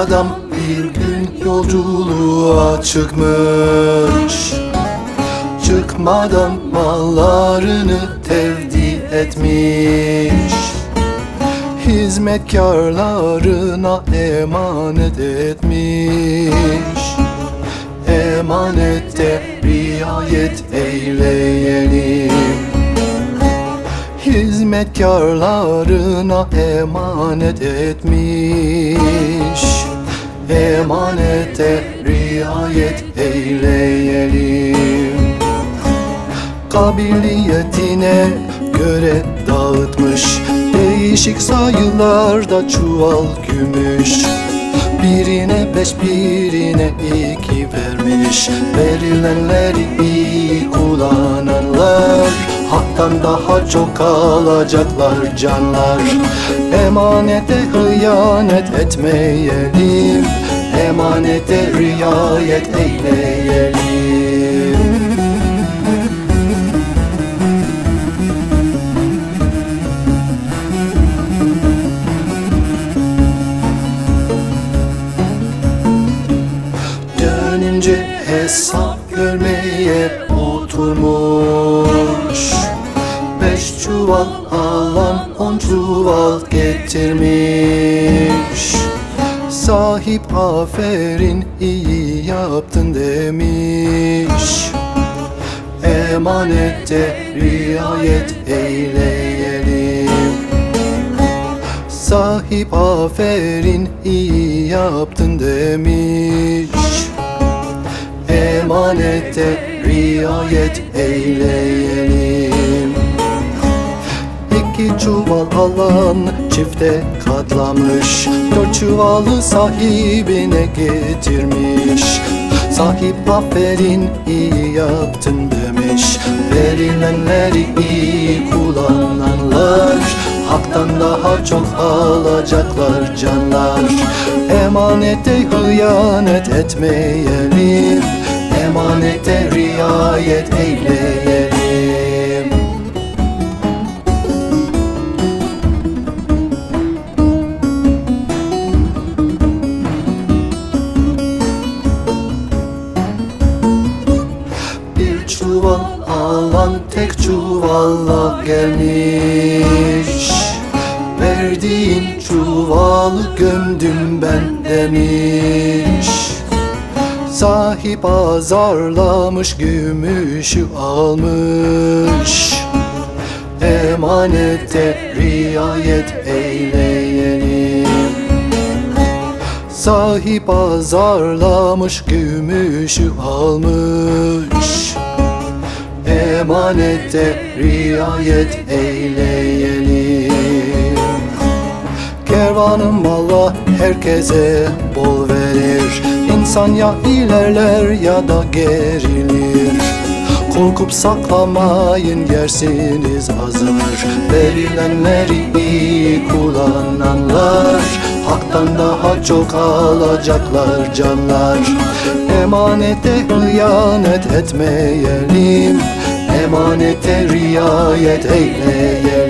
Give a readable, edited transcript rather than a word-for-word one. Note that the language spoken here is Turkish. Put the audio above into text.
adam bir gün yolculuğa çıkmış. Çıkmadan mallarını tevdi etmiş. Hizmetkarlarına emanet etmiş. Emanete riayet eyleyelim. Hizmetkarlarına emanet etmiş. Emanete riayet eyleyelim. Kabiliyetine göre dağıtmış, değişik sayılarda çuval gümüş. Birine beş, birine iki vermiş. Verilenleri iyi kullananlar haktan daha çok alacaklar canlar. Emanete hıyanet etmeyelim. Emanete riayet eyleyelim. Dönünce hesap görmeye oturmuş. Beş çuval alan on çuval getirmiş. Sahip aferin iyi yaptın demiş. Emanete riayet eyleyelim. Sahip aferin iyi yaptın demiş. Emanete riayet eyleyelim. İki çuval alan çifte katlamış, dört çuvalı sahibine getirmiş. Sahip aferin iyi yaptın demiş. Verilenleri iyi kullananlar haktan daha çok alacaklar canlar. Emanete hıyanet etmeyelim. Emanete riayet eyleyelim. Bir çuval alan tek çuvalla gelmiş. Verdiğin çuvalı gömdüm ben demiş. Sahip azarlamış, gümüşü almış. Emanete riayet eyleyelim. Sahip azarlamış, gümüşü almış. Emanete riayet eyleyelim. Kervanın malı herkese bol verir. İnsan ya ilerler ya da gerilir. Korkup saklamayın, yersiniz azar. Verilenleri iyi kullananlar haktan daha çok alacaklar canlar. Emanete hıyanet etmeyelim. Emanete riayet eyleyelim.